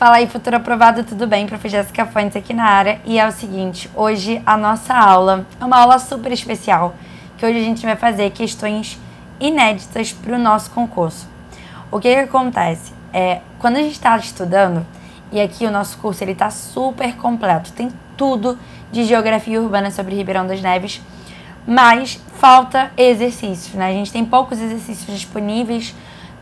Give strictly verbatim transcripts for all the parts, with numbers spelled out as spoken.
Fala aí, futuro aprovado, tudo bem? Prof Jéssica Fontes aqui na área. E é o seguinte, hoje a nossa aula é uma aula super especial, que hoje a gente vai fazer questões inéditas para o nosso concurso. O que que acontece? É, quando a gente está estudando, e aqui o nosso curso ele está super completo, tem tudo de geografia urbana sobre Ribeirão das Neves, mas falta exercícios, né? A gente tem poucos exercícios disponíveis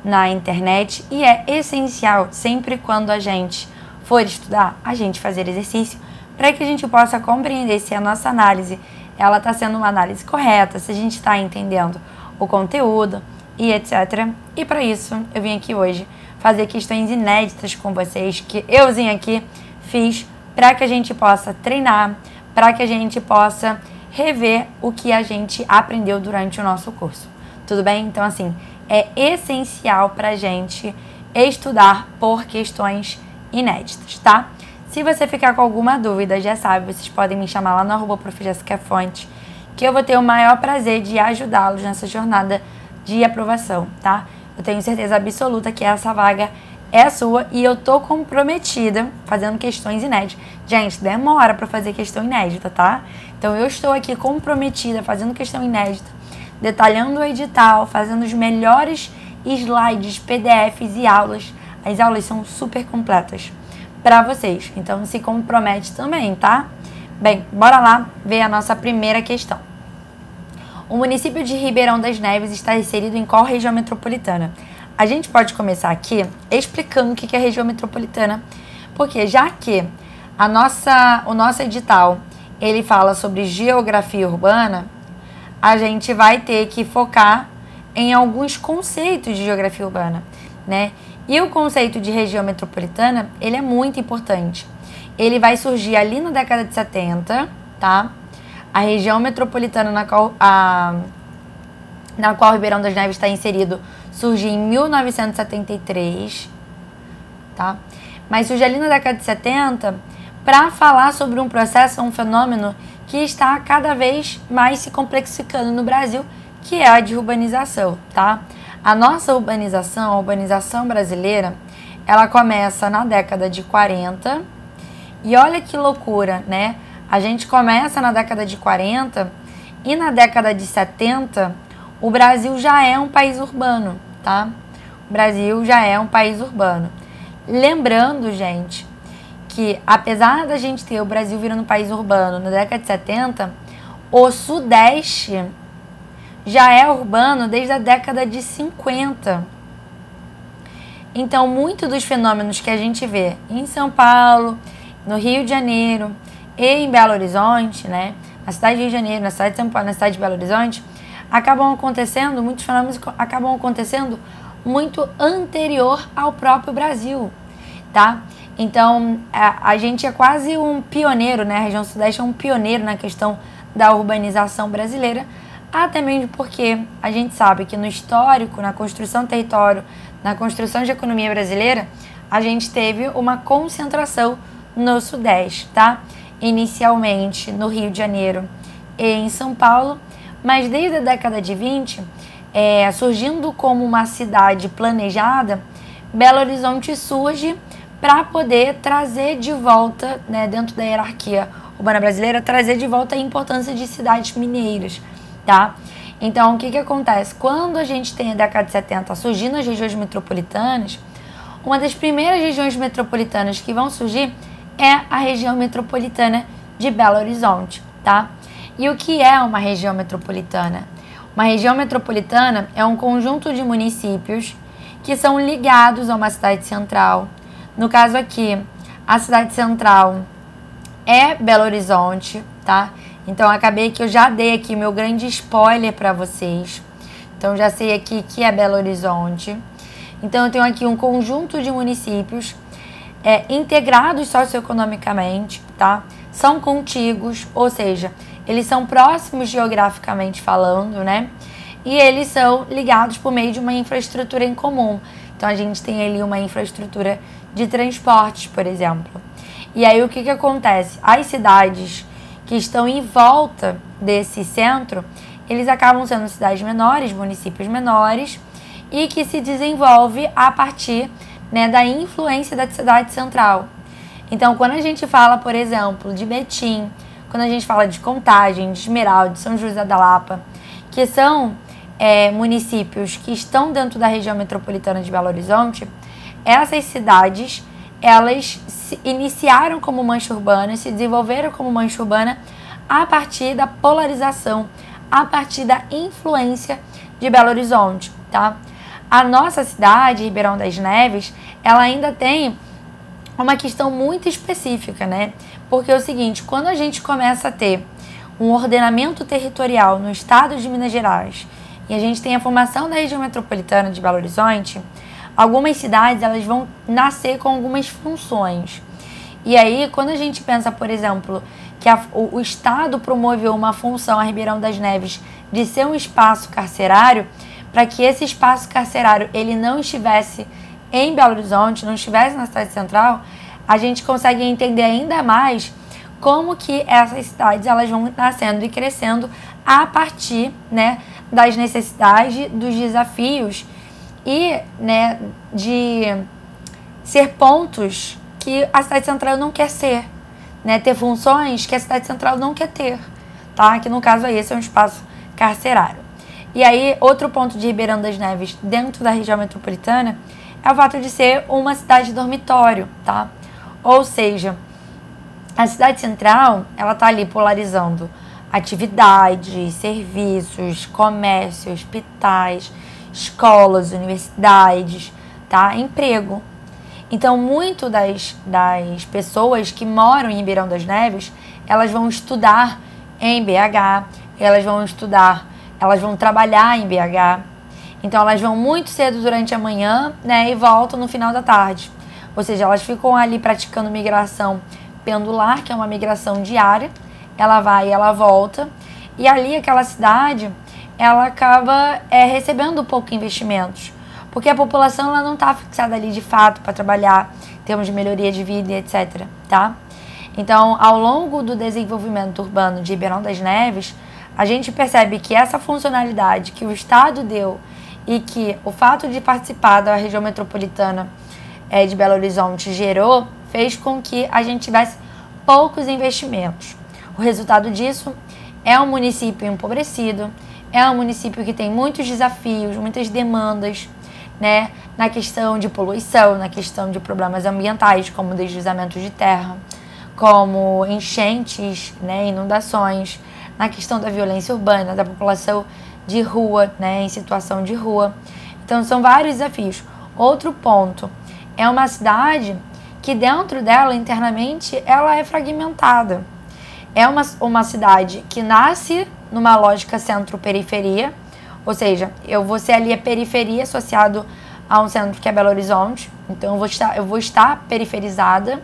na internet e é essencial sempre quando a gente for estudar, a gente fazer exercício para que a gente possa compreender se a nossa análise ela está sendo uma análise correta, se a gente está entendendo o conteúdo e etcétera. E para isso eu vim aqui hoje fazer questões inéditas com vocês que eu vim aqui fiz para que a gente possa treinar, para que a gente possa rever o que a gente aprendeu durante o nosso curso. Tudo bem? Então assim, é essencial para a gente estudar por questões inéditas, tá? Se você ficar com alguma dúvida, já sabe, vocês podem me chamar lá no arroba Prof Jéssica Fontes, que eu vou ter o maior prazer de ajudá-los nessa jornada de aprovação, tá? Eu tenho certeza absoluta que essa vaga é sua e eu tô comprometida fazendo questões inéditas. Gente, demora para fazer questão inédita, tá? Então eu estou aqui comprometida fazendo questão inédita, detalhando o edital, fazendo os melhores slides, P D Fs e aulas. As aulas são super completas para vocês, então se compromete também, tá? Bem, bora lá ver a nossa primeira questão. O município de Ribeirão das Neves está inserido em qual região metropolitana? A gente pode começar aqui explicando o que é a região metropolitana, porque já que a nossa, o nosso edital ele fala sobre geografia urbana, a gente vai ter que focar em alguns conceitos de geografia urbana, né? E o conceito de região metropolitana, ele é muito importante. Ele vai surgir ali na década de setenta, tá? A região metropolitana na qual, a, na qual Ribeirão das Neves está inserido surgiu em mil novecentos e setenta e três, tá? Mas surge ali na década de setenta para falar sobre um processo, um fenômeno que está cada vez mais se complexificando no Brasil, que é a de urbanização, tá? A nossa urbanização, a urbanização brasileira, ela começa na década de quarenta, e olha que loucura, né? A gente começa na década de quarenta, e na década de setenta, o Brasil já é um país urbano, tá? O Brasil já é um país urbano. Lembrando, gente, que apesar da gente ter o Brasil virando um país urbano na década de setenta, o Sudeste já é urbano desde a década de cinquenta. Então, muitos dos fenômenos que a gente vê em São Paulo, no Rio de Janeiro e em Belo Horizonte, né, na cidade de Rio de Janeiro, na cidade de São Paulo, na cidade de Belo Horizonte, acabam acontecendo, muitos fenômenos acabam acontecendo muito anterior ao próprio Brasil, tá? Então, a, a gente é quase um pioneiro, né? A região Sudeste é um pioneiro na questão da urbanização brasileira, até mesmo porque a gente sabe que no histórico, na construção do território, na construção de economia brasileira, a gente teve uma concentração no Sudeste, tá? Inicialmente no Rio de Janeiro e em São Paulo, mas desde a década de vinte, é, surgindo como uma cidade planejada, Belo Horizonte surge para poder trazer de volta, né, dentro da hierarquia urbana brasileira, trazer de volta a importância de cidades mineiras, tá? Então, o que que acontece? Quando a gente tem a década de setenta surgindo as regiões metropolitanas, uma das primeiras regiões metropolitanas que vão surgir é a região metropolitana de Belo Horizonte, tá? E o que é uma região metropolitana? Uma região metropolitana é um conjunto de municípios que são ligados a uma cidade central. No caso aqui, a cidade central é Belo Horizonte, tá? Então, acabei que eu já dei aqui meu grande spoiler para vocês. Então, já sei aqui que é Belo Horizonte. Então, eu tenho aqui um conjunto de municípios é, integrados socioeconomicamente, tá? São contíguos, ou seja, eles são próximos geograficamente falando, né? E eles são ligados por meio de uma infraestrutura em comum. Então, a gente tem ali uma infraestrutura de transportes, por exemplo. E aí, o que que acontece? As cidades que estão em volta desse centro, eles acabam sendo cidades menores, municípios menores, e que se desenvolve a partir né, da influência da cidade central. Então, quando a gente fala, por exemplo, de Betim, quando a gente fala de Contagem, de Esmeraldas, São José da Lapa, que são é, municípios que estão dentro da região metropolitana de Belo Horizonte, essas cidades, elas se iniciaram como mancha urbana, se desenvolveram como mancha urbana a partir da polarização, a partir da influência de Belo Horizonte, tá? A nossa cidade, Ribeirão das Neves, ela ainda tem uma questão muito específica, né? Porque é o seguinte, quando a gente começa a ter um ordenamento territorial no estado de Minas Gerais e a gente tem a formação da região metropolitana de Belo Horizonte, algumas cidades elas vão nascer com algumas funções. E aí, quando a gente pensa, por exemplo, que a, o, o Estado promoveu uma função a Ribeirão das Neves de ser um espaço carcerário, para que esse espaço carcerário ele não estivesse em Belo Horizonte, não estivesse na cidade central, a gente consegue entender ainda mais como que essas cidades elas vão nascendo e crescendo a partir, né, das necessidades, dos desafios e, né, de ser pontos que a cidade central não quer ser, né, ter funções que a cidade central não quer ter, tá? Que no caso aí esse é um espaço carcerário. E aí outro ponto de Ribeirão das Neves dentro da região metropolitana é o fato de ser uma cidade dormitório, tá? Ou seja, a cidade central, ela tá ali polarizando atividades, serviços, comércio, hospitais, escolas, universidades, tá? Emprego. Então, muito das, das pessoas que moram em Ribeirão das Neves, elas vão estudar em B H, elas vão estudar, elas vão trabalhar em B H. Então, elas vão muito cedo durante a manhã, né, e voltam no final da tarde. Ou seja, elas ficam ali praticando migração pendular, que é uma migração diária. Ela vai e ela volta. E ali, aquela cidade, ela acaba é, recebendo pouco investimentos. Porque a população ela não está fixada ali de fato para trabalhar em termos de melhoria de vida, etcétera. Tá? Então, ao longo do desenvolvimento urbano de Ribeirão das Neves, a gente percebe que essa funcionalidade que o Estado deu e que o fato de participar da região metropolitana é, de Belo Horizonte gerou, fez com que a gente tivesse poucos investimentos. O resultado disso é um município empobrecido, é um município que tem muitos desafios, muitas demandas, né, na questão de poluição, na questão de problemas ambientais, como deslizamentos de terra, como enchentes, né, inundações, na questão da violência urbana, da população de rua, né, em situação de rua. Então, são vários desafios. Outro ponto, é uma cidade que dentro dela, internamente, ela é fragmentada. É uma, uma cidade que nasce numa lógica centro-periferia, ou seja, eu vou ser ali a periferia associado a um centro que é Belo Horizonte, então eu vou estar, eu vou estar periferizada.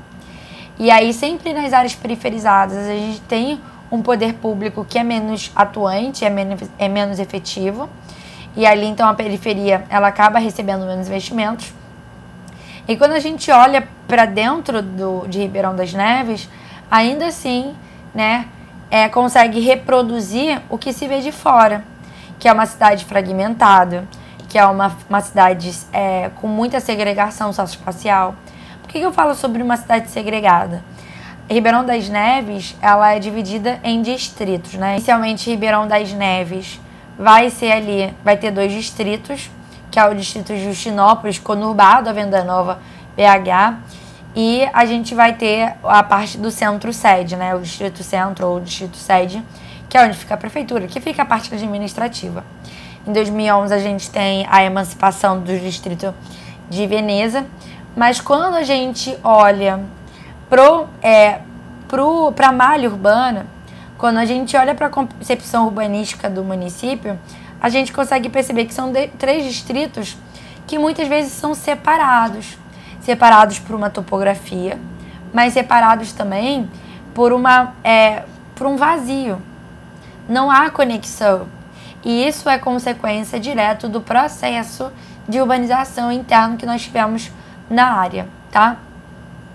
E aí sempre nas áreas periferizadas a gente tem um poder público que é menos atuante, é menos, é menos efetivo. E ali então a periferia ela acaba recebendo menos investimentos. E quando a gente olha para dentro do, de Ribeirão das Neves, ainda assim, né, é, consegue reproduzir o que se vê de fora, que é uma cidade fragmentada, que é uma, uma cidade é, com muita segregação socioespacial. Por que, que eu falo sobre uma cidade segregada? Ribeirão das Neves, ela é dividida em distritos, né? Inicialmente, Ribeirão das Neves vai ser ali, vai ter dois distritos, que é o distrito de Justinópolis, conurbado a Venda Nova, B H, e a gente vai ter a parte do centro-sede, né? O distrito centro ou distrito-sede, que é onde fica a prefeitura, que fica a parte administrativa. Em dois mil e onze, a gente tem a emancipação do distrito de Veneza, mas quando a gente olha para é, a malha urbana, quando a gente olha para a concepção urbanística do município, a gente consegue perceber que são de, três distritos que muitas vezes são separados, separados por uma topografia, mas separados também por, uma, é, por um vazio. Não há conexão. E isso é consequência direta do processo de urbanização interno que nós tivemos na área, tá?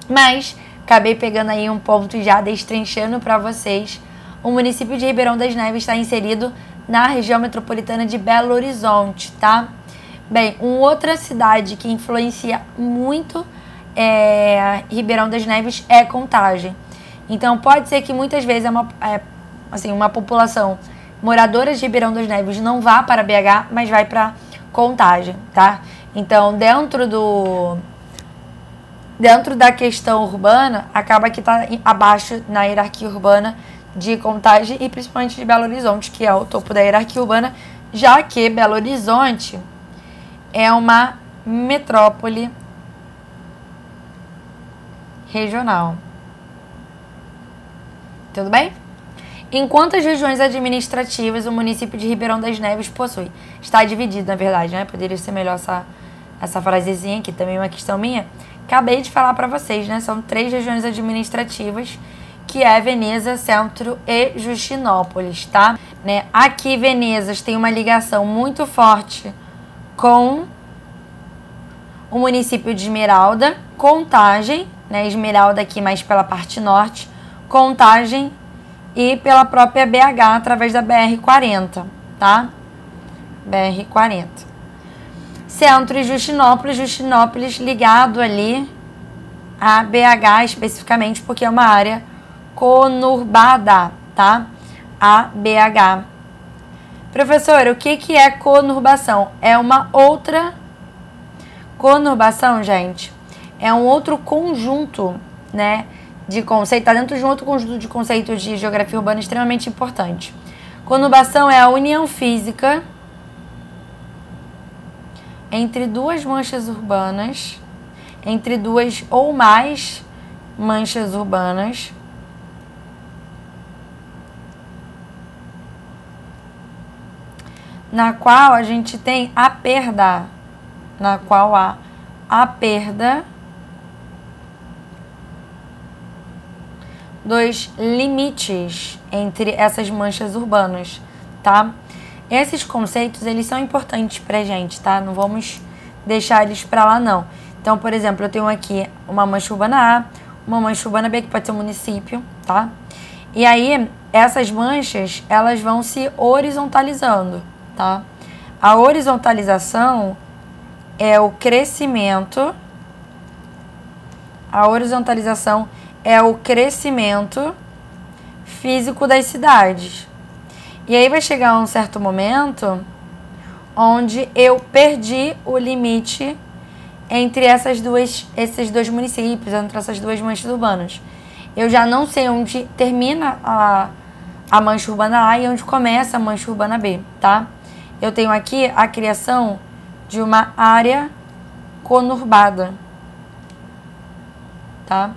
Mas acabei pegando aí um ponto e já destrinchando para vocês. O município de Ribeirão das Neves está inserido na região metropolitana de Belo Horizonte, tá? Bem, uma outra cidade que influencia muito é, Ribeirão das Neves é Contagem. Então, pode ser que muitas vezes é uma, é, assim, uma população moradora de Ribeirão das Neves não vá para B H, mas vai para Contagem, tá? Então, dentro do... Dentro da questão urbana, acaba que está abaixo na hierarquia urbana de Contagem e principalmente de Belo Horizonte, que é o topo da hierarquia urbana, já que Belo Horizonte é uma metrópole regional. Tudo bem? Em quantas regiões administrativas o município de Ribeirão das Neves possui? Está dividido, na verdade, né? Poderia ser melhor essa, essa frasezinha, que também é uma questão minha. Acabei de falar para vocês, né? São três regiões administrativas, que é Veneza, Centro e Justinópolis, tá? Né? Aqui, Veneza tem uma ligação muito forte com o município de Esmeralda, Contagem, né? Esmeralda aqui mais pela parte norte, Contagem e pela própria B H através da B R quarenta, tá? B R quarenta. Centro e Justinópolis, Justinópolis ligado ali a B H especificamente, porque é uma área conurbada, tá? A B H. Professora, o que que é conurbação? É uma outra... Conurbação, gente, é um outro conjunto, né, de conceito, tá dentro de um outro conjunto de conceitos de geografia urbana extremamente importante. Conurbação é a união física entre duas manchas urbanas, entre duas ou mais manchas urbanas, na qual a gente tem a perda, na qual há a perda dos limites entre essas manchas urbanas, tá? Esses conceitos, eles são importantes pra gente, tá? Não vamos deixar eles pra lá, não. Então, por exemplo, eu tenho aqui uma mancha urbana A, uma mancha urbana B, que pode ser um município, tá? E aí, essas manchas, elas vão se horizontalizando, tá? A horizontalização é o crescimento, a horizontalização é o crescimento físico das cidades. E aí vai chegar um certo momento onde eu perdi o limite entre essas duas, esses dois municípios, entre essas duas manchas urbanas. Eu já não sei onde termina a, a mancha urbana A e onde começa a mancha urbana B, tá? Eu tenho aqui a criação de uma área conurbada, tá?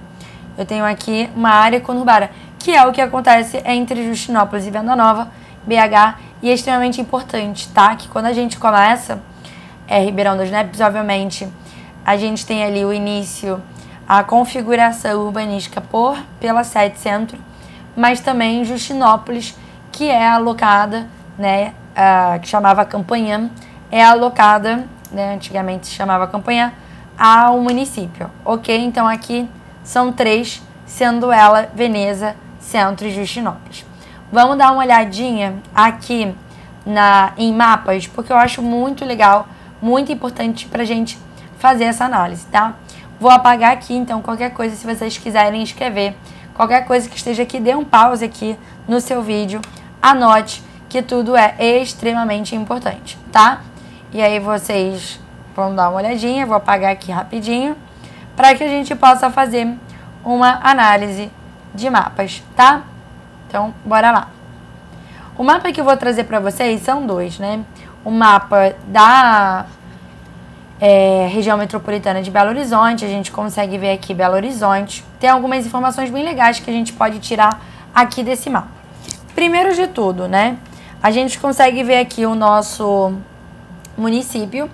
Eu tenho aqui uma área conurbada, que é o que acontece entre Justinópolis e Venda Nova, B H, e é extremamente importante, tá? Que quando a gente começa é, Ribeirão das Neves, obviamente, a gente tem ali o início, a configuração urbanística por, pela sede centro, mas também Justinópolis, que é alocada, né, a, que chamava Campanhã, é alocada, né, antigamente se chamava Campanhã, ao município, ok? Então aqui são três, sendo ela Veneza, Centro e Justinópolis. Vamos dar uma olhadinha aqui na, em mapas, porque eu acho muito legal, muito importante para a gente fazer essa análise, tá? Vou apagar aqui, então, qualquer coisa, se vocês quiserem escrever, qualquer coisa que esteja aqui, dê um pause aqui no seu vídeo, anote que tudo é extremamente importante, tá? E aí vocês vão dar uma olhadinha, vou apagar aqui rapidinho, para que a gente possa fazer uma análise de mapas, tá? Então, bora lá. O mapa que eu vou trazer para vocês são dois, né? O mapa da é, região metropolitana de Belo Horizonte. A gente consegue ver aqui Belo Horizonte. Tem algumas informações bem legais que a gente pode tirar aqui desse mapa. Primeiro de tudo, né? A gente consegue ver aqui o nosso município.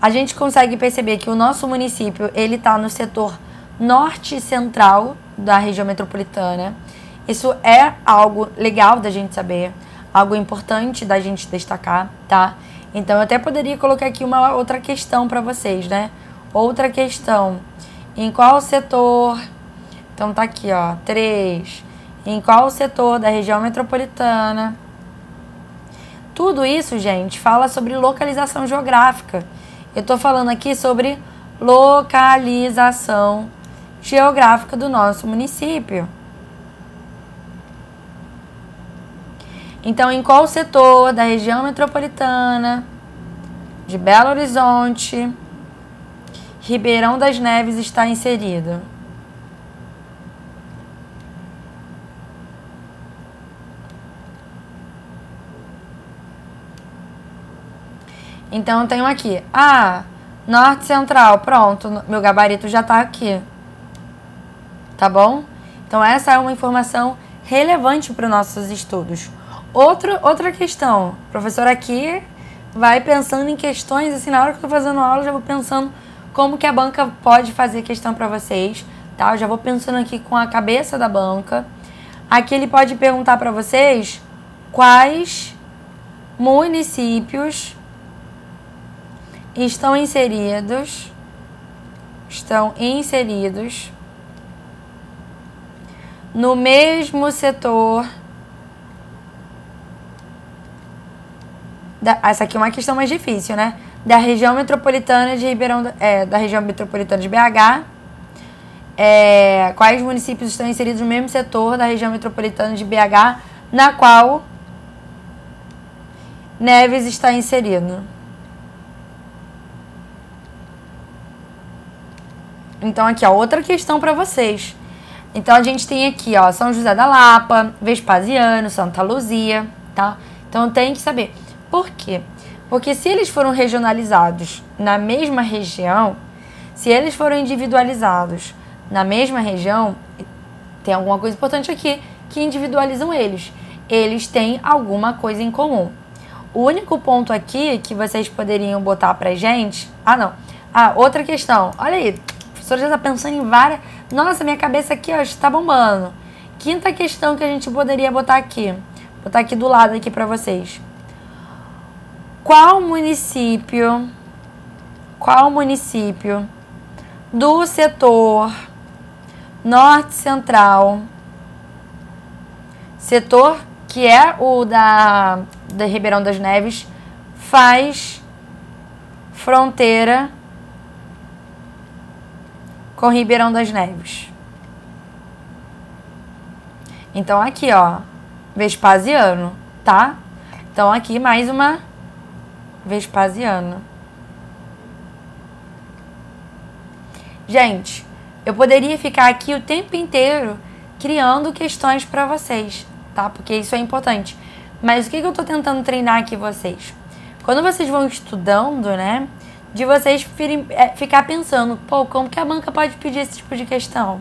A gente consegue perceber que o nosso município, ele tá no setor norte-central da região metropolitana. Isso é algo legal da gente saber, algo importante da gente destacar, tá? Então, eu até poderia colocar aqui uma outra questão para vocês, né? Outra questão, em qual setor... Então, tá aqui, ó, três. Em qual setor da região metropolitana? Tudo isso, gente, fala sobre localização geográfica. Eu estou falando aqui sobre localização geográfica do nosso município. Então, em qual setor da região metropolitana de Belo Horizonte Ribeirão das Neves está inserido? Então, eu tenho aqui, ah, norte central, pronto, meu gabarito já está aqui, tá bom? Então, essa é uma informação relevante para os nossos estudos. Outro, outra questão, professora aqui vai pensando em questões, assim, na hora que eu estou fazendo aula, eu já vou pensando como que a banca pode fazer questão para vocês, tá? Eu já vou pensando aqui com a cabeça da banca. Aqui ele pode perguntar para vocês quais municípios estão inseridos, estão inseridos no mesmo setor. Da, essa aqui é uma questão mais difícil, né? Da região metropolitana de Ribeirão, é, da região metropolitana de B H, é, quais municípios estão inseridos no mesmo setor da região metropolitana de B H, na qual Neves está inserido. Então, aqui, ó, outra questão para vocês. Então, a gente tem aqui, ó, São José da Lapa, Vespasiano, Santa Luzia, tá? Então, tem que saber. Por quê? Porque se eles foram regionalizados na mesma região, se eles foram individualizados na mesma região, tem alguma coisa importante aqui que individualizam eles. Eles têm alguma coisa em comum. O único ponto aqui que vocês poderiam botar pra gente... Ah, não. Ah, outra questão. Olha aí. A professora já está pensando em várias... Nossa, minha cabeça aqui, ó, está bombando. Quinta questão que a gente poderia botar aqui. Vou botar aqui do lado aqui para vocês. Qual município... Qual município do setor norte central... Setor que é o da, da Ribeirão das Neves, faz fronteira... com Ribeirão das Neves. Então, aqui, ó, Vespasiano, tá? Então, aqui, mais uma Vespasiano. Gente, eu poderia ficar aqui o tempo inteiro criando questões pra vocês, tá? Porque isso é importante. Mas o que, que eu tô tentando treinar aqui vocês? Quando vocês vão estudando, né? De vocês ficar pensando, pô, como que a banca pode pedir esse tipo de questão?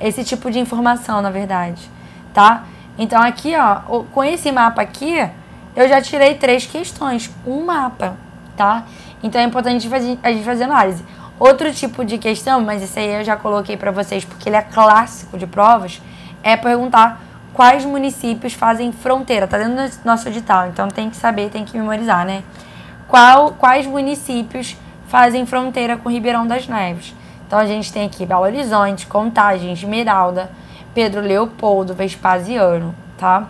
Esse tipo de informação, na verdade, tá? Então, aqui, ó, com esse mapa aqui, eu já tirei três questões, um mapa, tá? Então, é importante a gente fazer análise. Outro tipo de questão, mas esse aí eu já coloquei pra vocês, porque ele é clássico de provas, é perguntar quais municípios fazem fronteira. Tá dentro do nosso edital, então tem que saber, tem que memorizar, né? Qual, quais municípios fazem fronteira com Ribeirão das Neves. Então, a gente tem aqui Belo Horizonte, Contagem, Esmeralda, Pedro Leopoldo, Vespasiano, tá?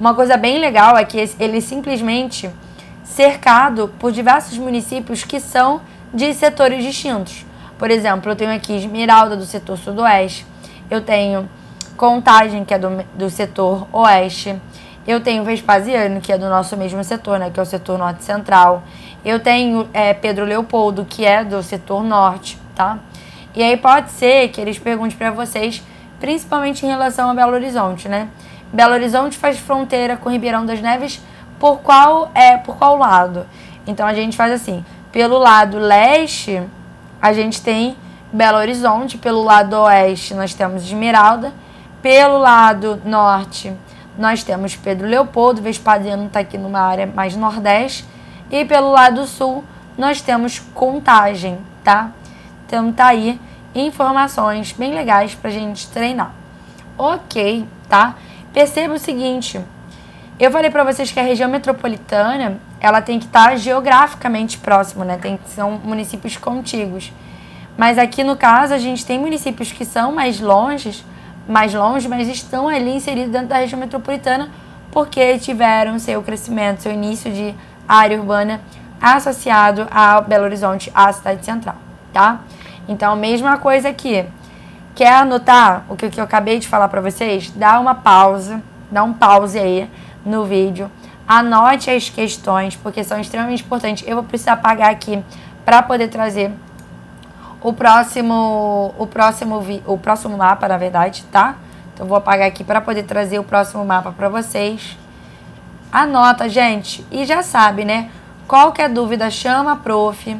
Uma coisa bem legal é que ele é simplesmente cercado por diversos municípios que são de setores distintos. Por exemplo, eu tenho aqui Esmeralda do setor sudoeste, eu tenho Contagem, que é do, do setor oeste, eu tenho Vespasiano, que é do nosso mesmo setor, né? Que é o setor norte central. Eu tenho é, Pedro Leopoldo, que é do setor norte, tá? E aí pode ser que eles perguntem para vocês, principalmente em relação a Belo Horizonte, né? Belo Horizonte faz fronteira com Ribeirão das Neves por qual, é, por qual lado? Então, a gente faz assim, pelo lado leste, a gente tem Belo Horizonte, pelo lado oeste, nós temos Esmeralda, pelo lado norte... Nós temos Pedro Leopoldo, Vespasiano está aqui numa área mais nordeste. E pelo lado sul, nós temos Contagem, tá? Então, tá aí informações bem legais pra gente treinar. Ok, tá? Perceba o seguinte. Eu falei pra vocês que a região metropolitana, ela tem que estar geograficamente próximo, né? Tem, são municípios contíguos. Mas aqui, no caso, a gente tem municípios que são mais longes, mais longe, mas estão ali inseridos dentro da região metropolitana porque tiveram seu crescimento, seu início de área urbana associado a Belo Horizonte, a cidade central, tá? Então, mesma coisa aqui. Quer anotar o que eu acabei de falar pra vocês? Dá uma pausa, dá um pause aí no vídeo. Anote as questões, porque são extremamente importantes. Eu vou precisar apagar aqui para poder trazer o próximo, o, próximo vi, o próximo mapa, na verdade, tá? Então, vou apagar aqui para poder trazer o próximo mapa para vocês. Anota, gente. E já sabe, né? Qualquer dúvida, chama a prof.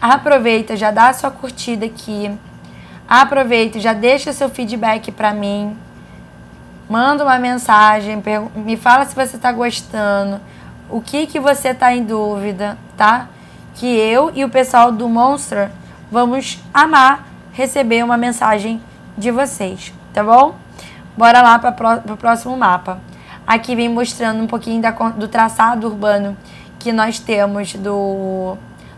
Aproveita, já dá a sua curtida aqui. Aproveita, já deixa seu feedback para mim. Manda uma mensagem, me fala se você está gostando, o que, que você está em dúvida, tá? Que eu e o pessoal do Monster vamos amar receber uma mensagem de vocês, tá bom? Bora lá para o próximo mapa. Aqui vem mostrando um pouquinho da, do traçado urbano que nós temos do,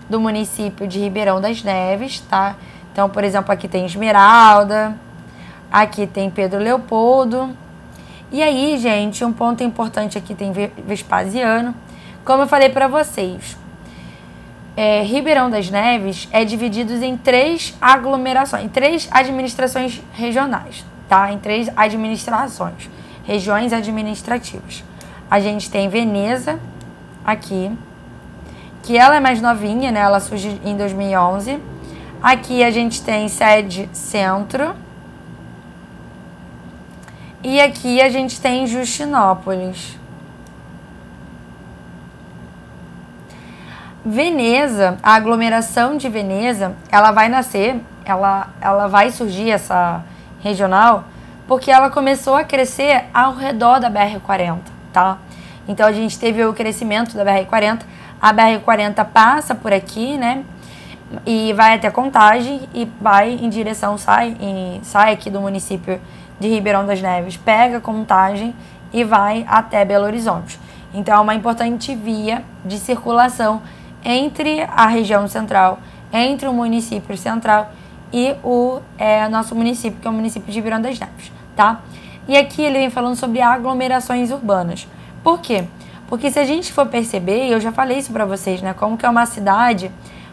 do município de Ribeirão das Neves, tá? Então, por exemplo, aqui tem Esmeralda, aqui tem Pedro Leopoldo. E aí, gente, um ponto importante aqui tem Vespasiano. Como eu falei para vocês, é, Ribeirão das Neves é dividido em três aglomerações, em três administrações regionais, tá? Em três administrações, regiões administrativas. A gente tem Veneza, aqui, que ela é mais novinha, né? Ela surge em dois mil e onze. Aqui a gente tem sede centro. E aqui a gente tem Justinópolis. Veneza, a aglomeração de Veneza, ela vai nascer, ela, ela vai surgir essa regional, porque ela começou a crescer ao redor da B R quarenta, tá? Então a gente teve o crescimento da B R quarenta, a B R quarenta passa por aqui, né? E vai até Contagem e vai em direção, sai, em, sai aqui do município de Ribeirão das Neves, pega Contagem e vai até Belo Horizonte. Então, é uma importante via de circulação entre a região central, entre o município central e o é, nosso município, que é o município de Ribeirão das Neves, tá? E aqui ele vem falando sobre aglomerações urbanas. Por quê? Porque se a gente for perceber, eu já falei isso para vocês, né? Como que é uma cidade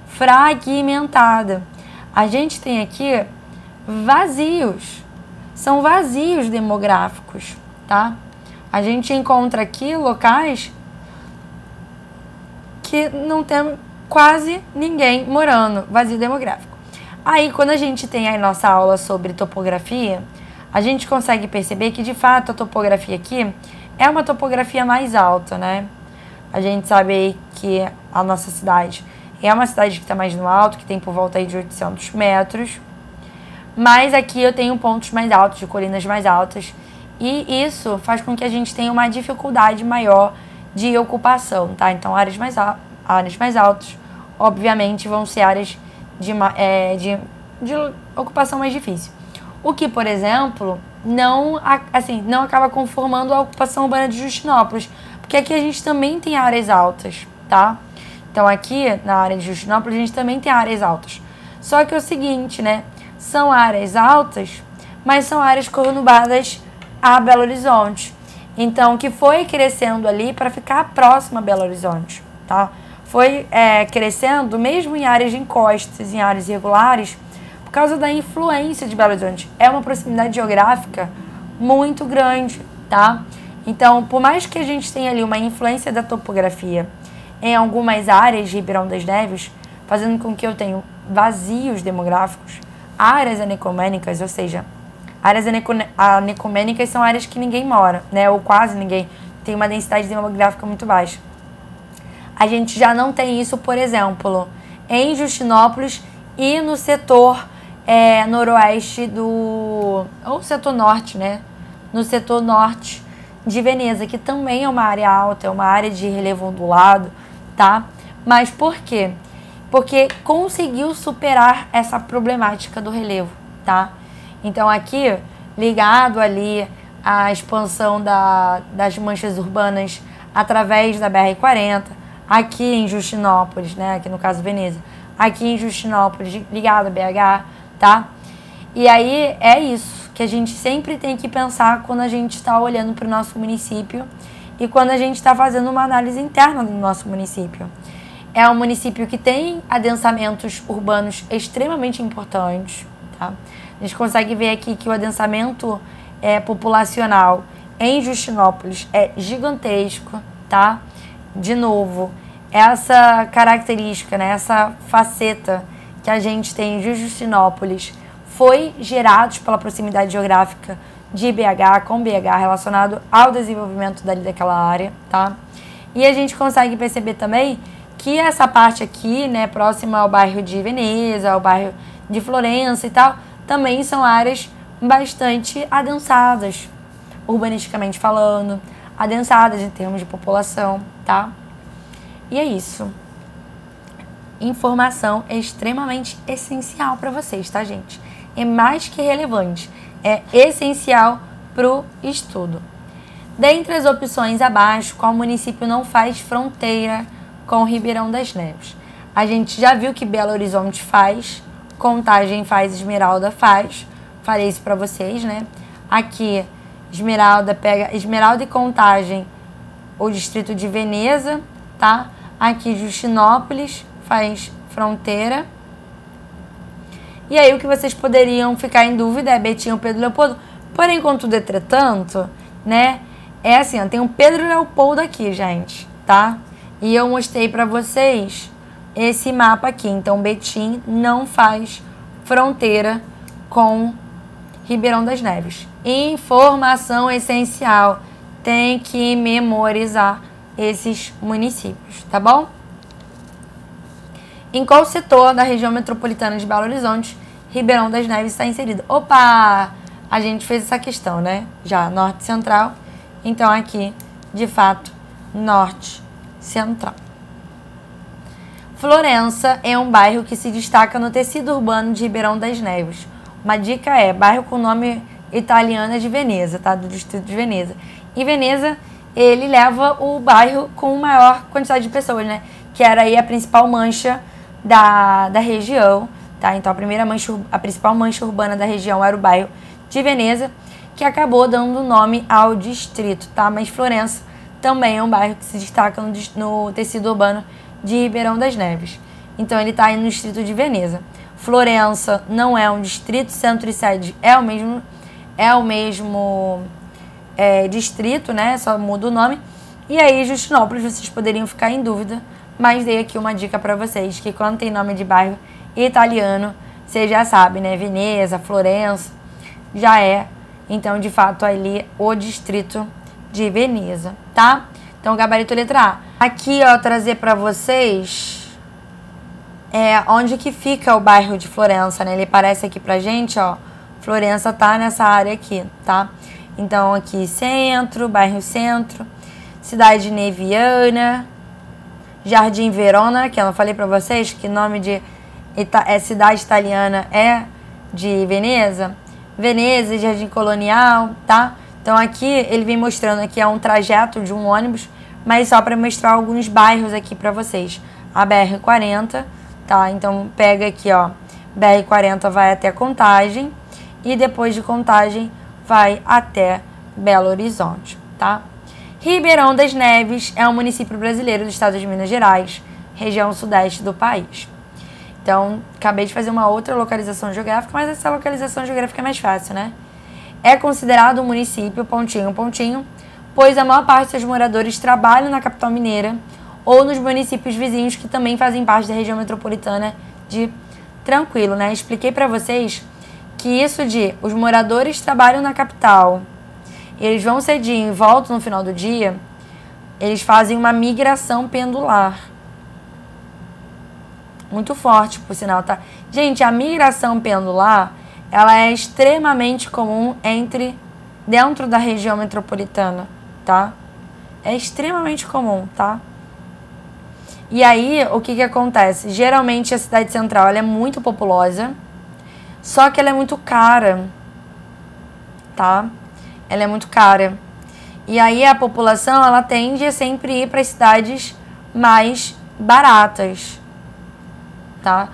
fragmentada. A gente tem aqui vazios. São vazios demográficos, tá? A gente encontra aqui locais que não tem quase ninguém morando, vazio demográfico. Aí, quando a gente tem a nossa aula sobre topografia, a gente consegue perceber que, de fato, a topografia aqui é uma topografia mais alta, né? A gente sabe que a nossa cidade é uma cidade que está mais no alto, que tem por volta aí de oitocentos metros. Mas aqui eu tenho pontos mais altos, de colinas mais altas. E isso faz com que a gente tenha uma dificuldade maior de ocupação, tá? Então, áreas mais, áreas mais altas, obviamente, vão ser áreas de, é, de, de ocupação mais difícil. O que, por exemplo, não, assim, não acaba conformando a ocupação urbana de Justinópolis. Porque aqui a gente também tem áreas altas, tá? Então, aqui na área de Justinópolis, a gente também tem áreas altas. Só que é o seguinte, né? São áreas altas, mas são áreas conurbadas a Belo Horizonte. Então, que foi crescendo ali para ficar próxima a Belo Horizonte, tá? Foi é, crescendo mesmo em áreas de encostas, em áreas irregulares, por causa da influência de Belo Horizonte. É uma proximidade geográfica muito grande, tá? Então, por mais que a gente tenha ali uma influência da topografia em algumas áreas de Ribeirão das Neves, fazendo com que eu tenha vazios demográficos, áreas anecomênicas, ou seja, áreas anecomênicas são áreas que ninguém mora, né? Ou quase ninguém, tem uma densidade demográfica muito baixa. A gente já não tem isso, por exemplo, em Justinópolis e no setor é, noroeste do... ou setor norte, né? No setor norte de Veneza, que também é uma área alta, é uma área de relevo ondulado, tá? Mas por quê? Porque conseguiu superar essa problemática do relevo, tá? Então, aqui, ligado ali à expansão da, das manchas urbanas através da B R quarenta, aqui em Justinópolis, né? Aqui no caso Veneza, aqui em Justinópolis, ligado a B H, tá? E aí, é isso que a gente sempre tem que pensar quando a gente está olhando para o nosso município e quando a gente está fazendo uma análise interna do nosso município. É um município que tem adensamentos urbanos extremamente importantes, tá? A gente consegue ver aqui que o adensamento é, populacional em Justinópolis é gigantesco, tá? De novo, essa característica, né, essa faceta que a gente tem de Justinópolis foi gerada pela proximidade geográfica de B H com B H, relacionado ao desenvolvimento dali daquela área, tá? E a gente consegue perceber também que essa parte aqui, né, próxima ao bairro de Veneza, ao bairro de Florença e tal, também são áreas bastante adensadas, urbanisticamente falando, adensadas em termos de população, tá? E é isso. Informação é extremamente essencial para vocês, tá, gente? É mais que relevante, é essencial pro estudo. Dentre as opções abaixo, qual município não faz fronteira com o Ribeirão das Neves? A gente já viu que Belo Horizonte faz, Contagem faz, Esmeralda faz. Falei isso pra vocês, né? Aqui, Esmeralda pega... Esmeralda e Contagem, o distrito de Veneza, tá? Aqui, Justinópolis faz fronteira. E aí, o que vocês poderiam ficar em dúvida é Betim ou Pedro Leopoldo. Porém, contudo, entretanto, né? É assim, ó, tem um Pedro Leopoldo aqui, gente, tá? E eu mostrei para vocês esse mapa aqui. Então, Betim não faz fronteira com Ribeirão das Neves. Informação essencial. Tem que memorizar esses municípios, tá bom? Em qual setor da região metropolitana de Belo Horizonte Ribeirão das Neves está inserido? Opa! A gente fez essa questão, né? Já, norte central. Então, aqui, de fato, norte central. Florença é um bairro que se destaca no tecido urbano de Ribeirão das Neves. Uma dica é, bairro com nome italiano é de Veneza, tá? Do distrito de Veneza. E Veneza, ele leva o bairro com maior quantidade de pessoas, né? Que era aí a principal mancha da, da região, tá? Então a primeira mancha, a principal mancha urbana da região era o bairro de Veneza, que acabou dando nome ao distrito, tá? Mas Florença também é um bairro que se destaca no, no tecido urbano de Ribeirão das Neves. Então, ele está aí no distrito de Veneza. Florença não é um distrito, centro e sede é o mesmo, é o mesmo é, distrito, né? Só muda o nome. E aí, Justinópolis, vocês poderiam ficar em dúvida, mas dei aqui uma dica para vocês, que quando tem nome de bairro italiano, vocês já sabem, né? Veneza, Florença, já é, então, de fato, ali o distrito de Veneza, tá? Então, gabarito letra A. Aqui, ó, trazer pra vocês é, onde que fica o bairro de Florença, né? Ele aparece aqui pra gente, ó. Florença tá nessa área aqui, tá? Então, aqui, centro, bairro centro, cidade Neviana, Jardim Verona, que eu não falei pra vocês que nome de Ita é, cidade italiana é de Veneza. Veneza, Jardim Colonial, tá? Então, aqui ele vem mostrando aqui é um trajeto de um ônibus, mas só para mostrar alguns bairros aqui para vocês. A B R quarenta, tá? Então, pega aqui, ó. B R quarenta vai até Contagem e depois de Contagem vai até Belo Horizonte, tá? Ribeirão das Neves é um município brasileiro do estado de Minas Gerais, região sudeste do país. Então, acabei de fazer uma outra localização geográfica, mas essa localização geográfica é mais fácil, né? É considerado um município, pontinho, pontinho, pois a maior parte dos moradores trabalham na capital mineira ou nos municípios vizinhos que também fazem parte da região metropolitana de Tranquilo, né? Expliquei para vocês que isso de os moradores trabalham na capital, eles vão cedinho e voltam no final do dia, eles fazem uma migração pendular. Muito forte, por sinal, tá? Gente, a migração pendular... ela é extremamente comum entre dentro da região metropolitana, tá? É extremamente comum, tá? E aí, o que que acontece? Geralmente, a cidade central, ela é muito populosa, só que ela é muito cara, tá? Ela é muito cara. E aí, a população, ela tende a sempre ir para as cidades mais baratas, tá?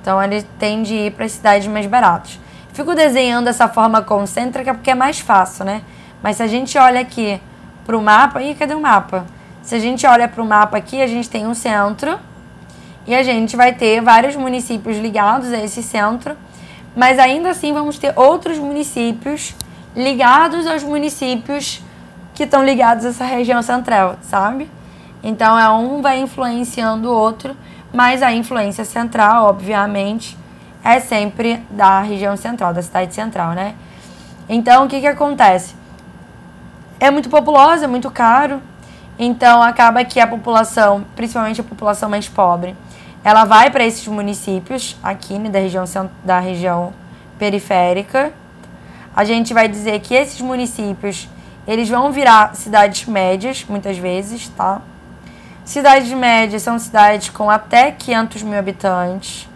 Então, ele tende a ir para as cidades mais baratas. Fico desenhando dessa forma concêntrica porque é mais fácil, né? Mas se a gente olha aqui para o mapa... Ih, cadê o mapa? Se a gente olha para o mapa aqui, a gente tem um centro, E a gente vai ter vários municípios ligados a esse centro, mas ainda assim vamos ter outros municípios ligados aos municípios que estão ligados a essa região central, sabe? Então, é um vai influenciando o outro, mas a influência central, obviamente, é sempre da região central, da cidade central, né? Então, o que que acontece? É muito populosa, é muito caro, então acaba que a população, principalmente a população mais pobre, ela vai para esses municípios aqui, né, da região, da região periférica. A gente vai dizer que esses municípios, eles vão virar cidades médias, muitas vezes, tá? Cidades médias são cidades com até quinhentos mil habitantes.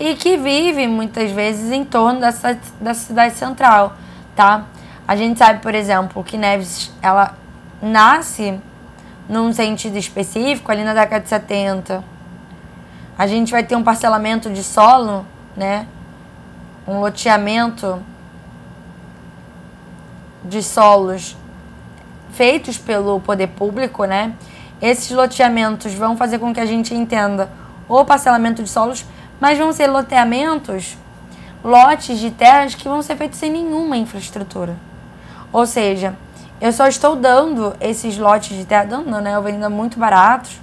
E que vive, muitas vezes, em torno dessa, da cidade central, tá? A gente sabe, por exemplo, que Neves, ela nasce num sentido específico, ali na década de setenta. A gente vai ter um parcelamento de solo, né? Um loteamento de solos feitos pelo poder público, né? Esses loteamentos vão fazer com que a gente entenda o parcelamento de solos, mas vão ser loteamentos, lotes de terras que vão ser feitos sem nenhuma infraestrutura. Ou seja, eu só estou dando esses lotes de terra, dando, né? Eu vendo muito baratos,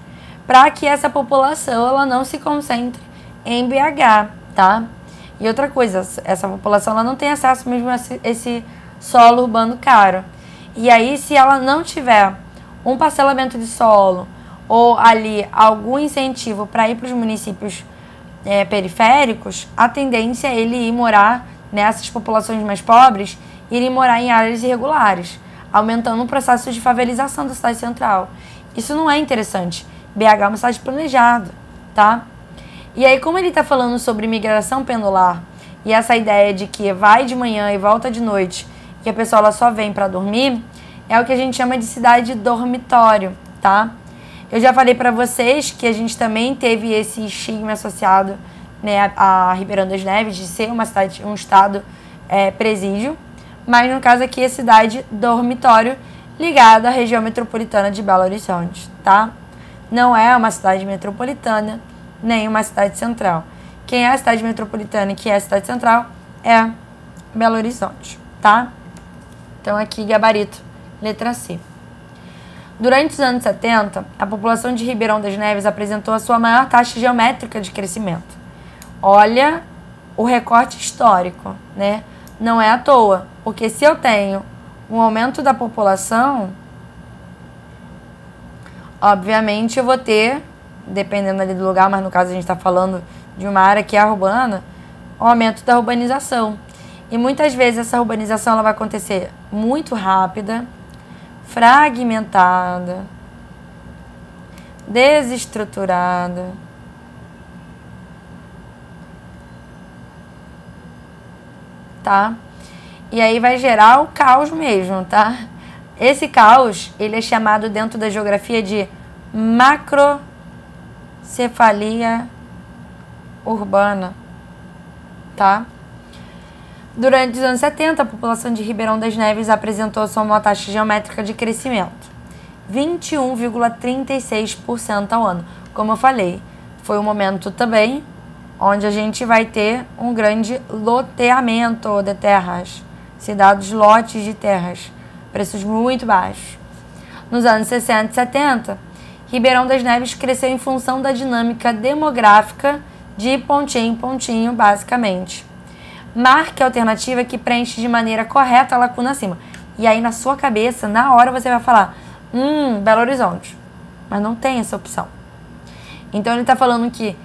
para que essa população ela não se concentre em B H, tá? E outra coisa, essa população ela não tem acesso mesmo a esse solo urbano caro. E aí, se ela não tiver um parcelamento de solo ou ali algum incentivo para ir para os municípios é, periféricos, a tendência é ele ir morar nessas populações mais pobres, irem morar em áreas irregulares, aumentando o processo de favelização da cidade central. Isso não é interessante. B H é uma cidade planejada, tá? E aí, como ele está falando sobre migração pendular e essa ideia de que vai de manhã e volta de noite, que a pessoa ela só vem para dormir, é o que a gente chama de cidade dormitório, tá? Eu já falei para vocês que a gente também teve esse estigma associado, né, a Ribeirão das Neves, de ser uma cidade, um estado é, presídio, mas no caso aqui é cidade dormitório ligada à região metropolitana de Belo Horizonte, tá? Não é uma cidade metropolitana, nem uma cidade central. Quem é a cidade metropolitana e que é a cidade central é Belo Horizonte, tá? Então, aqui, gabarito, letra C. Durante os anos setenta, a população de Ribeirão das Neves apresentou a sua maior taxa geométrica de crescimento. Olha o recorte histórico, né? Não é à toa, porque se eu tenho um aumento da população, obviamente eu vou ter, dependendo ali do lugar, mas no caso a gente está falando de uma área que é urbana, o aumento da urbanização. E muitas vezes essa urbanização ela vai acontecer muito rápida, fragmentada, desestruturada. Tá? E aí vai gerar o caos mesmo, tá? Esse caos, ele é chamado dentro da geografia de macrocefalia urbana, tá? Durante os anos setenta, a população de Ribeirão das Neves apresentou sua maior taxa geométrica de crescimento, vinte e um vírgula trinta e seis por cento ao ano. Como eu falei, foi um momento também onde a gente vai ter um grande loteamento de terras, cidades lotes de terras, preços muito baixos. Nos anos sessenta e setenta, Ribeirão das Neves cresceu em função da dinâmica demográfica de pontinho em pontinho, basicamente. Marque a alternativa que preenche de maneira correta a lacuna acima. E aí, na sua cabeça, na hora, você vai falar, hum, Belo Horizonte. Mas não tem essa opção. Então, ele está falando que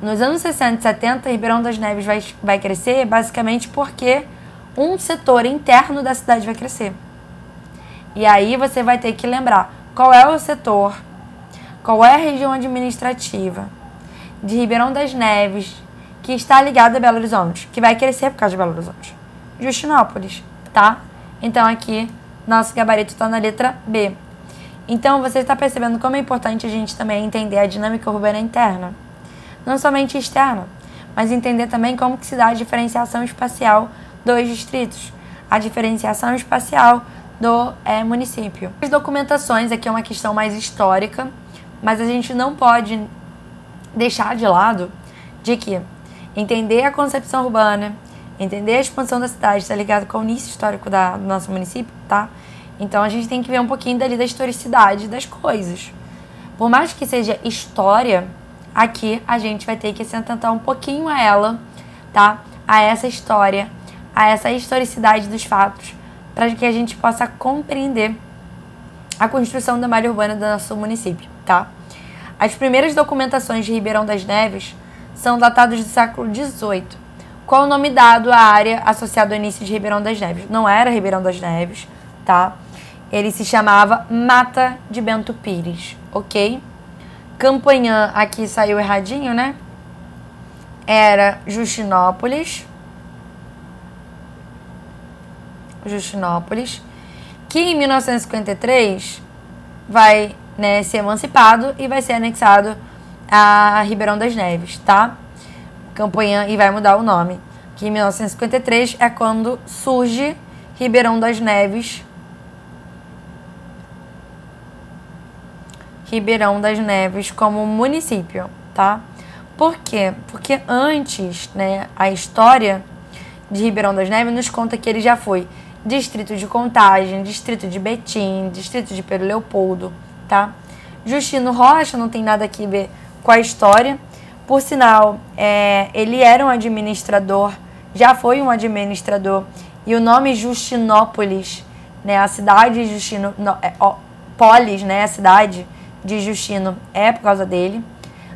nos anos sessenta e setenta, Ribeirão das Neves vai, vai crescer basicamente porque um setor interno da cidade vai crescer. E aí, você vai ter que lembrar qual é o setor, qual é a região administrativa de Ribeirão das Neves, que está ligada a Belo Horizonte, que vai crescer por causa de Belo Horizonte. Justinópolis, tá? Então, aqui, nosso gabarito está na letra B. Então, você está percebendo como é importante a gente também entender a dinâmica urbana interna. Não somente externa, mas entender também como que se dá a diferenciação espacial dos distritos. A diferenciação espacial do é, município. As documentações aqui é uma questão mais histórica, mas a gente não pode deixar de lado de que entender a concepção urbana, entender a expansão da cidade está ligado com o início histórico da, do nosso município, tá? Então a gente tem que ver um pouquinho dali da historicidade das coisas. Por mais que seja história, aqui a gente vai ter que se atentar um pouquinho a ela, tá? A essa história, a essa historicidade dos fatos, para que a gente possa compreender a construção da malha urbana do nosso município, tá? As primeiras documentações de Ribeirão das Neves são datadas do século dezoito. Qual o nome dado à área associada ao início de Ribeirão das Neves? Não era Ribeirão das Neves, tá? Ele se chamava Mata de Bento Pires, ok? Campanhã aqui saiu erradinho, né? Era Justinópolis. Justinópolis. Que em mil novecentos e cinquenta e três vai, né, ser emancipado e vai ser anexado a Ribeirão das Neves, tá? Campanhã e vai mudar o nome. Que em mil novecentos e cinquenta e três é quando surge Ribeirão das Neves. Ribeirão das Neves como município, tá? Por quê? Porque antes, né, a história de Ribeirão das Neves nos conta que ele já foi distrito de Contagem, distrito de Betim, distrito de Pedro Leopoldo, tá? Justino Rocha não tem nada aqui a ver com a história. Por sinal, é, ele era um administrador, já foi um administrador, e o nome Justinópolis, né, a cidade de Justino, no, é, ó, Polis, né, a cidade de Justino é por causa dele.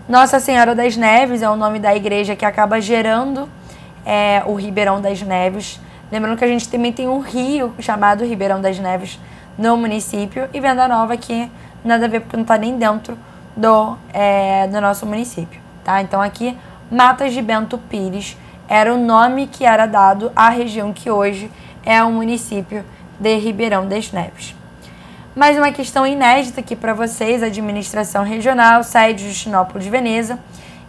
Nossa Senhora das Neves é o nome da igreja que acaba gerando é, o Ribeirão das Neves. Lembrando que a gente também tem um rio chamado Ribeirão das Neves no município. E Venda Nova, que nada a ver porque não está nem dentro do, é, do nosso município, tá? Então aqui, Matas de Bento Pires era o nome que era dado à região que hoje é o município de Ribeirão das Neves. Mais uma questão inédita aqui para vocês, administração regional, sede Justinópolis, Veneza.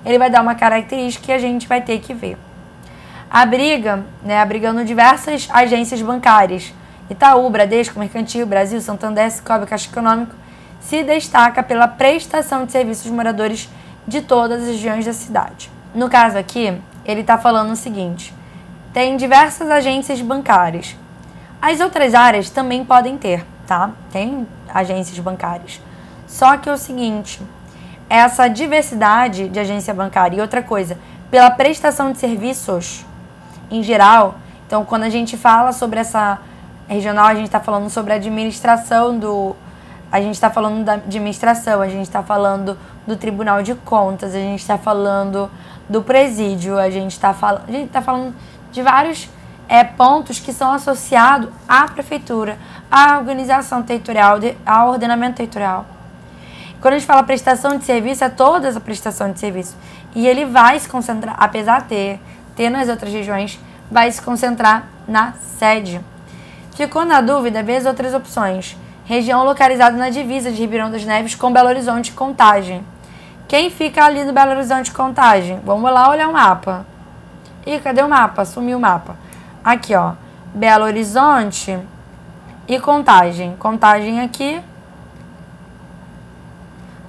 Ele vai dar uma característica que a gente vai ter que ver. Abriga, né, abrigando diversas agências bancárias. Itaú, Bradesco, Mercantil, Brasil, Santander, Sicoob, Caixa Econômico, se destaca pela prestação de serviços aos moradores de todas as regiões da cidade. No caso aqui, ele está falando o seguinte, tem diversas agências bancárias. As outras áreas também podem ter, tá? Tem agências bancárias. Só que é o seguinte, essa diversidade de agência bancária e outra coisa, pela prestação de serviços em geral, então quando a gente fala sobre essa regional, a gente está falando sobre a administração do... A gente está falando da administração, a gente está falando do Tribunal de Contas, a gente está falando do presídio, a gente está falando... A gente está falando de vários... É, pontos que são associados à prefeitura, à organização territorial, de, ao ordenamento territorial. Quando a gente fala prestação de serviço, é toda essa prestação de serviço. E ele vai se concentrar, apesar de ter, ter nas outras regiões, vai se concentrar na sede. Ficou na dúvida, vê as outras opções. Região localizada na divisa de Ribeirão das Neves com Belo Horizonte e Contagem. Quem fica ali no Belo Horizonte e Contagem? Vamos lá olhar o mapa. Ih, cadê o mapa? Sumiu o mapa. Aqui, ó, Belo Horizonte e Contagem. Contagem aqui,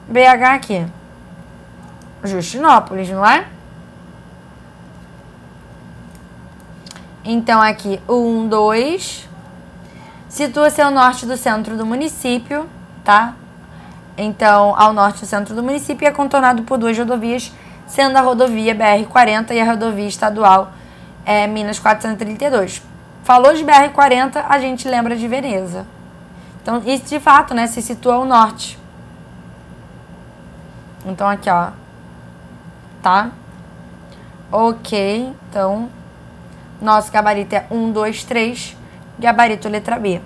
B H aqui. Justinópolis, não é? Então, aqui, um, dois. Situa-se ao norte do centro do município, tá? Então, ao norte do centro do município é contornado por duas rodovias, sendo a rodovia B R quarenta e a rodovia estadual É, Minas quatrocentos e trinta e dois. Falou de B R quarenta, a gente lembra de Veneza. Então, isso de fato, né, se situa ao norte. Então, aqui, ó. Tá? Ok. Então, nosso gabarito é um, dois, três. Gabarito letra B.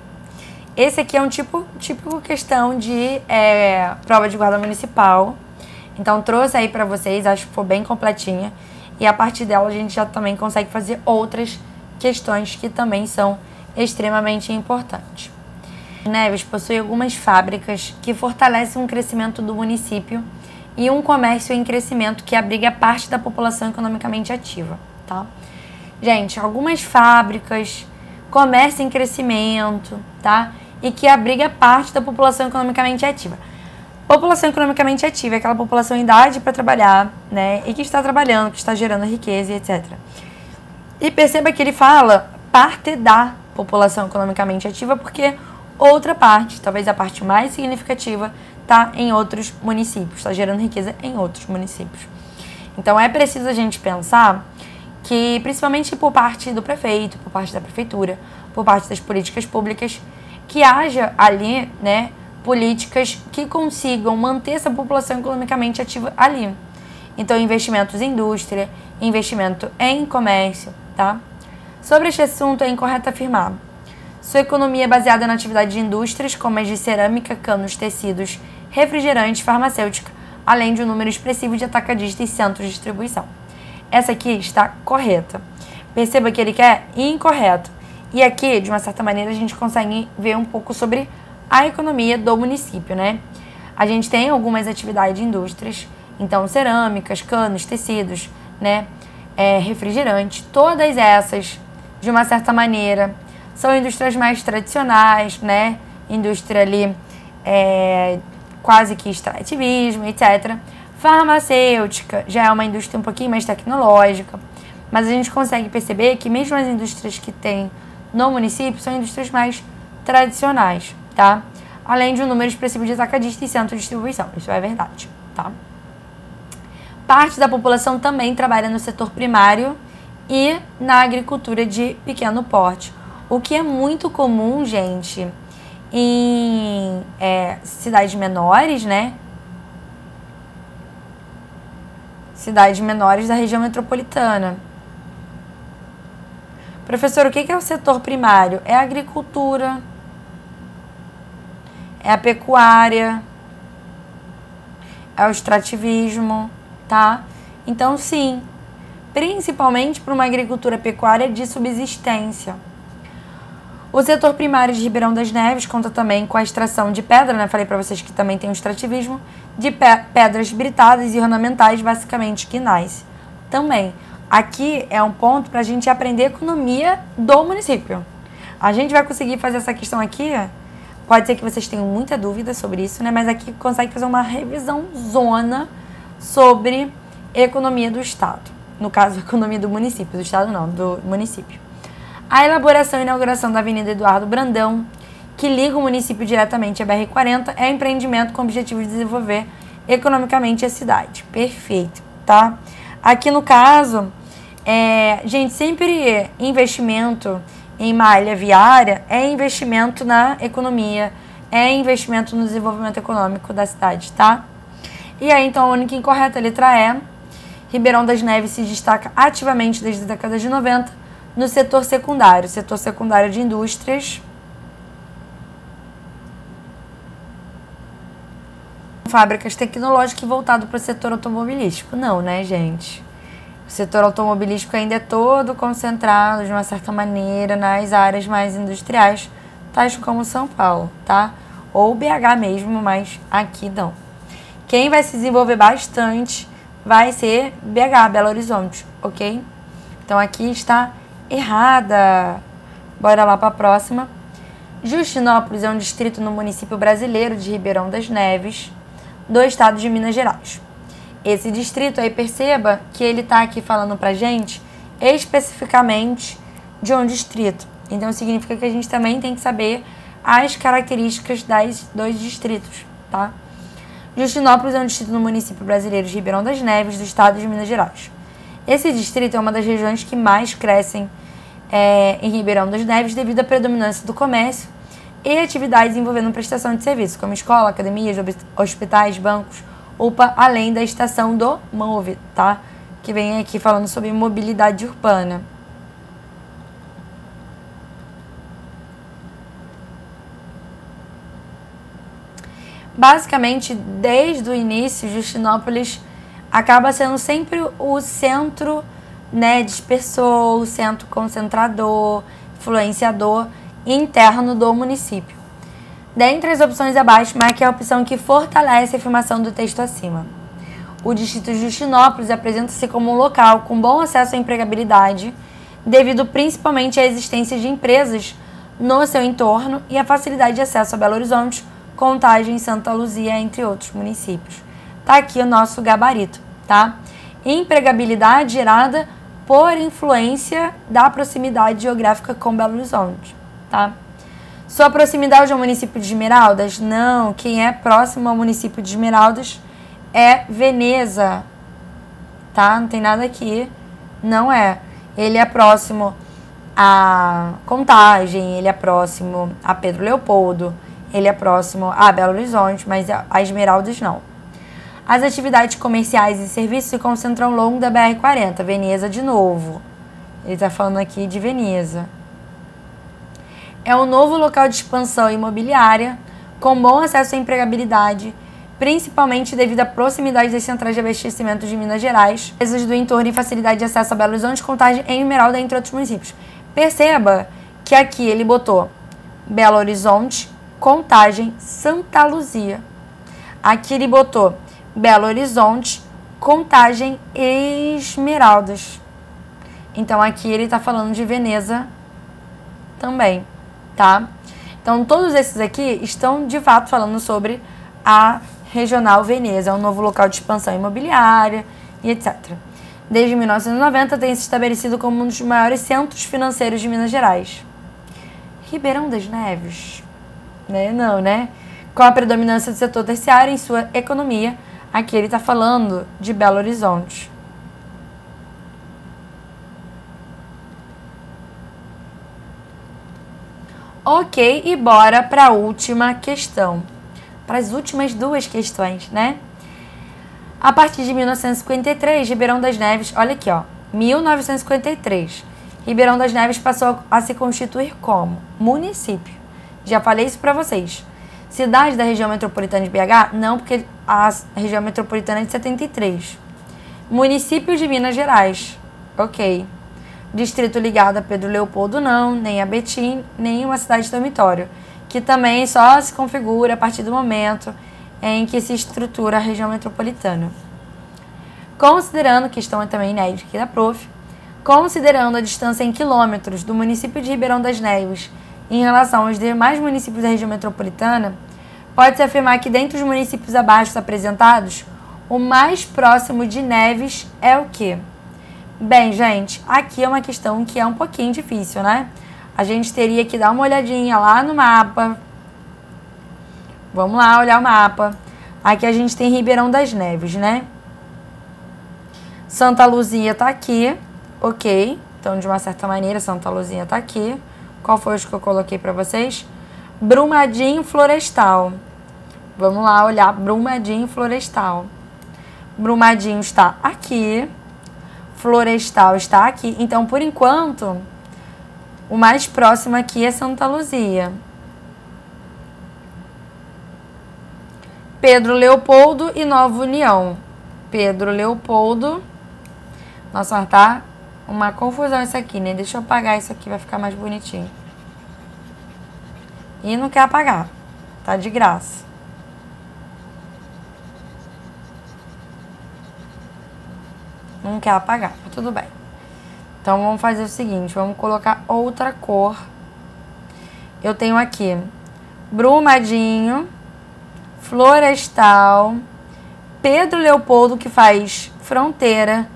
Esse aqui é um tipo, típico questão de é, prova de guarda municipal. Então, trouxe aí pra vocês. Acho que foi bem completinha. E a partir dela a gente já também consegue fazer outras questões que também são extremamente importantes. Neves possui algumas fábricas que fortalecem o crescimento do município e um comércio em crescimento que abriga parte da população economicamente ativa, tá? Gente, algumas fábricas, comércio em crescimento, tá? e que abriga parte da população economicamente ativa. População economicamente ativa é aquela população em idade para trabalhar, né, e que está trabalhando, que está gerando riqueza, etcétera. E perceba que ele fala parte da população economicamente ativa, porque outra parte, talvez a parte mais significativa, está em outros municípios, está gerando riqueza em outros municípios. Então é preciso a gente pensar que, principalmente por parte do prefeito, por parte da prefeitura, por parte das políticas públicas, que haja ali, né, políticas que consigam manter essa população economicamente ativa ali. Então, investimentos em indústria, investimento em comércio, tá? Sobre este assunto, é incorreto afirmar: sua economia é baseada na atividade de indústrias, como as de cerâmica, canos, tecidos, refrigerante, farmacêutica, além de um número expressivo de atacadistas e centros de distribuição. Essa aqui está correta. Perceba que ele quer incorreto. E aqui, de uma certa maneira, a gente consegue ver um pouco sobre a economia do município, né? A gente tem algumas atividades de indústrias, então cerâmicas, canos, tecidos, né? É, refrigerante, todas essas, de uma certa maneira, são indústrias mais tradicionais, né? Indústria ali, é, quase que extrativismo, etcétera. Farmacêutica já é uma indústria um pouquinho mais tecnológica, mas a gente consegue perceber que mesmo as indústrias que tem no município são indústrias mais tradicionais, tá? Além de um número expressivo de atacadistas e centro de distribuição, isso é verdade, tá? Parte da população também trabalha no setor primário e na agricultura de pequeno porte, o que é muito comum, gente, em é, cidades menores, né? Cidades menores da região metropolitana. Professor, o que é o setor primário? É a agricultura, é a pecuária, é o extrativismo, tá? Então, sim, principalmente para uma agricultura pecuária de subsistência. O setor primário de Ribeirão das Neves conta também com a extração de pedra, né? Falei para vocês que também tem o extrativismo, de pe pedras britadas e ornamentais, basicamente quinais. Também. Aqui é um ponto para a gente aprender a economia do município. A gente vai conseguir fazer essa questão aqui. Pode ser que vocês tenham muita dúvida sobre isso, né? Mas aqui consegue fazer uma revisão zona sobre economia do Estado. No caso, economia do município. Do Estado não, do município. A elaboração e inauguração da Avenida Eduardo Brandão, que liga o município diretamente à B R quarenta, é um empreendimento com o objetivo de desenvolver economicamente a cidade. Perfeito, tá? Aqui no caso... É, gente, sempre investimento em malha viária é investimento na economia, é investimento no desenvolvimento econômico da cidade, tá? E aí, então, a única incorreta, a letra E. Ribeirão das Neves se destaca ativamente desde a década de noventa no setor secundário, setor secundário de indústrias, fábricas tecnológicas e voltado para o setor automobilístico. Não, né, gente? O setor automobilístico ainda é todo concentrado, de uma certa maneira, nas áreas mais industriais, tais como São Paulo, tá? Ou B H mesmo, mas aqui não. Quem vai se desenvolver bastante vai ser B H, Belo Horizonte, ok? Então aqui está errada. Bora lá para a próxima. Justinópolis é um distrito no município brasileiro de Ribeirão das Neves, do estado de Minas Gerais. Esse distrito aí, perceba que ele tá aqui falando pra gente especificamente de um distrito. Então, significa que a gente também tem que saber as características das dois distritos, tá? Justinópolis é um distrito no município brasileiro de Ribeirão das Neves, do estado de Minas Gerais. Esse distrito é uma das regiões que mais crescem é, em Ribeirão das Neves devido à predominância do comércio e atividades envolvendo prestação de serviços, como escola, academias, hospitais, bancos, U P A, além da estação do Move, tá? Que vem aqui falando sobre mobilidade urbana. Basicamente, desde o início, Justinópolis acaba sendo sempre o centro, né, dispersor, o centro concentrador, influenciador interno do município. Dentre as opções abaixo, marque a opção que fortalece a afirmação do texto acima. O distrito de Justinópolis apresenta-se como um local com bom acesso à empregabilidade, devido principalmente à existência de empresas no seu entorno e a facilidade de acesso a Belo Horizonte, Contagem, Santa Luzia, entre outros municípios. Tá aqui o nosso gabarito, tá? Empregabilidade gerada por influência da proximidade geográfica com Belo Horizonte, tá? Sua proximidade ao município de Esmeraldas? Não, quem é próximo ao município de Esmeraldas é Veneza, tá? Não tem nada aqui, não é. Ele é próximo a Contagem, ele é próximo a Pedro Leopoldo, ele é próximo a Belo Horizonte, mas a Esmeraldas não. As atividades comerciais e serviços se concentram ao longo da B R quarenta. Veneza de novo. Ele está falando aqui de Veneza. É um novo local de expansão imobiliária, com bom acesso à empregabilidade, principalmente devido à proximidade das centrais de abastecimento de Minas Gerais, empresas do entorno e facilidade de acesso a Belo Horizonte, Contagem e Esmeralda, entre outros municípios. Perceba que aqui ele botou Belo Horizonte, Contagem, Santa Luzia. Aqui ele botou Belo Horizonte, Contagem, Esmeraldas. Então, aqui ele tá falando de Veneza também, tá? Então, todos esses aqui estão, de fato, falando sobre a Regional Veneza. É um novo local de expansão imobiliária e etcétera. Desde mil novecentos e noventa, tem se estabelecido como um dos maiores centros financeiros de Minas Gerais. Ribeirão das Neves. Né? Não, né? Com a predominância do setor terciário em sua economia. Aqui ele está falando de Belo Horizonte. Ok, e bora para a última questão. Para as últimas duas questões, né? A partir de mil novecentos e cinquenta e três, Ribeirão das Neves... Olha aqui, ó. mil novecentos e cinquenta e três. Ribeirão das Neves passou a se constituir como município. Já falei isso para vocês. Cidade da região metropolitana de B H? Não, porque a região metropolitana é de setenta e três. Município de Minas Gerais? Ok. Distrito ligado a Pedro Leopoldo? Não, nem a Betim, nem uma cidade dormitório, que também só se configura a partir do momento em que se estrutura a região metropolitana. Considerando, questão é também inédita aqui da prof, considerando a distância em quilômetros do município de Ribeirão das Neves em relação aos demais municípios da região metropolitana, pode-se afirmar que dentre os municípios abaixo apresentados, o mais próximo de Neves é o quê? Bem, gente, aqui é uma questão que é um pouquinho difícil, né? A gente teria que dar uma olhadinha lá no mapa. Vamos lá olhar o mapa. Aqui a gente tem Ribeirão das Neves, né? Santa Luzia tá aqui, ok. Então, de uma certa maneira, Santa Luzia tá aqui. Qual foi os que eu coloquei para vocês? Brumadinho, Florestal. Vamos lá olhar Brumadinho, Florestal. Brumadinho está aqui. Florestal está aqui. Então, por enquanto, o mais próximo aqui é Santa Luzia. Pedro Leopoldo e Nova União. Pedro Leopoldo. Nossa, tá... uma confusão isso aqui, né? Deixa eu apagar isso aqui, vai ficar mais bonitinho. E não quer apagar. Tá de graça. Não quer apagar, mas tudo bem. Então, vamos fazer o seguinte. Vamos colocar outra cor. Eu tenho aqui Brumadinho, Florestal, Pedro Leopoldo, que faz fronteira,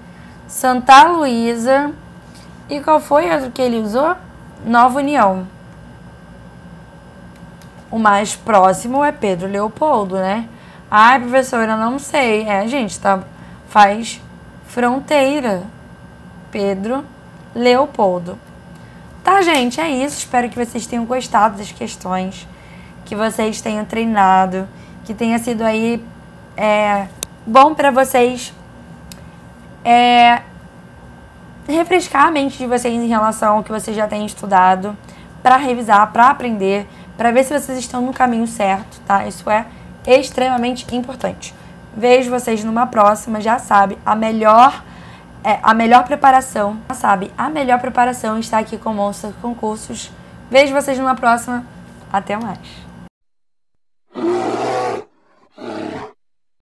Santa Luísa. E qual foi o que ele usou? Nova União. O mais próximo é Pedro Leopoldo, né? Ai, professora, não sei. É, gente, tá, faz fronteira. Pedro Leopoldo. Tá, gente, é isso. Espero que vocês tenham gostado das questões, que vocês tenham treinado, que tenha sido aí é, bom pra vocês. É, refrescar a mente de vocês em relação ao que vocês já têm estudado, para revisar, para aprender, para ver se vocês estão no caminho certo, tá? Isso é extremamente importante. Vejo vocês numa próxima, já sabe, a melhor, é, a melhor preparação, já sabe, a melhor preparação está aqui com o Monster Concursos. Vejo vocês numa próxima, até mais.